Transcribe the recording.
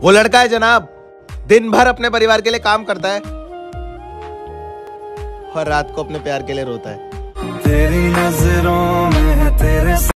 वो लड़का है जनाब, दिन भर अपने परिवार के लिए काम करता है और रात को अपने प्यार के लिए रोता है। तेरी नजरों